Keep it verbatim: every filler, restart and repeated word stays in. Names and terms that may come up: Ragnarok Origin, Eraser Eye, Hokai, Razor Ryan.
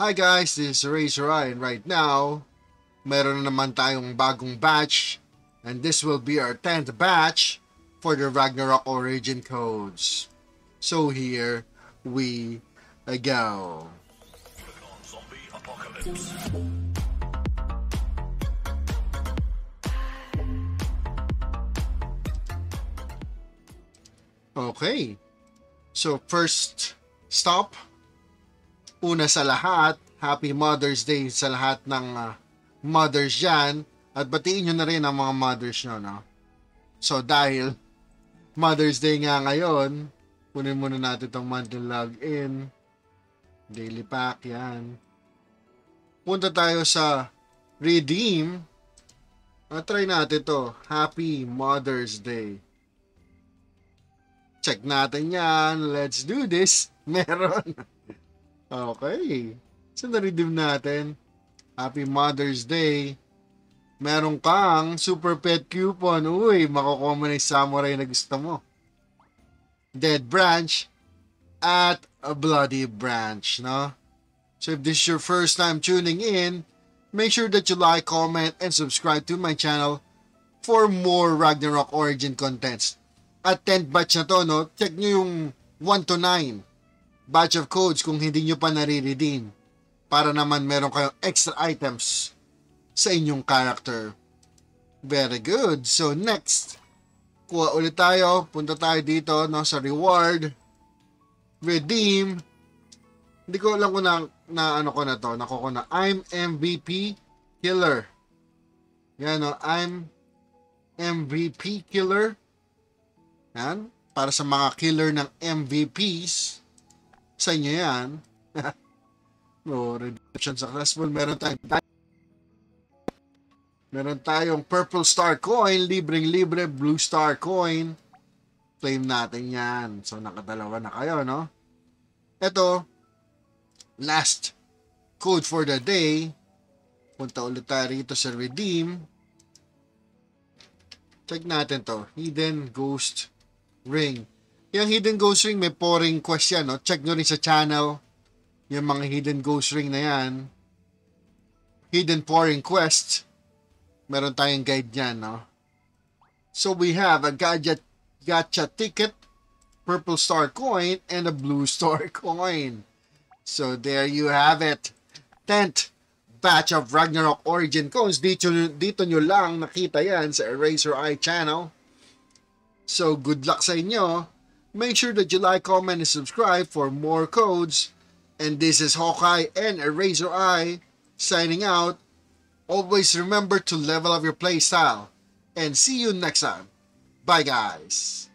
Hi guys, this is Razor Ryan. Right now, meron na naman tayong bagong batch, and this will be our tenth batch for the Ragnarok Origin codes. So here we go. Zombie apocalypse. Okay, so first stop. Una sa lahat, Happy Mother's Day sa lahat ng uh, mothers dyan. At batiin nyo na rin ang mga mothers nyo, no? So, dahil Mother's Day nga ngayon, kunin muna natin itong monthly login. Daily pack, yan. Punta tayo sa Redeem. At try natin to. Happy Mother's Day. Check natin yan. Let's do this. Meron. Okay. So, na-redeem natin. Happy Mother's Day. Meron kang Super Pet Coupon. Uy, makukuha samurai na gusto mo. Dead Branch at a Bloody Branch, no? So, if this is your first time tuning in, make sure that you like, comment, and subscribe to my channel for more Ragnarok Origin contents. At tenth batch na to, no? Check nyo yung one to nine. Batch of codes kung hindi nyo pa nare-redeem para naman meron kayong extra items sa inyong character. Very good. So next, kuha ulit tayo. Punta tayo dito, no, sa reward. Redeem. Hindi ko alam kung na, na ano ko na to. Naku ko na. I'm M V P Killer. Yan, no? I'm M V P Killer. Yan. Para sa mga killer ng M V Ps. Sa inyo yan. No, redemption successful. Meron tayong meron tayong purple star coin, libreng libre blue star coin. Claim natin yan. So, nakadalawa na kayo, no? Ito, last code for the day. Punta ulit tayo rito sa redeem. Check natin to. Hidden Ghost Ring. Yung hidden ghost ring, may pouring quest yan, no? Check nyo rin sa channel yung mga hidden ghost ring na yan. Hidden pouring quest. Meron tayong guide yan, no? So we have a gadget, gacha ticket, purple star coin, and a blue star coin. So there you have it. tenth batch of Ragnarok Origin coins. Dito, dito nyo lang nakita yan sa Eraser Eye channel. So good luck sa inyo. Make sure that you like, comment, and subscribe for more codes. And this is Hokai and Eraser Eye signing out. Always remember to level up your playstyle. And see you next time. Bye, guys.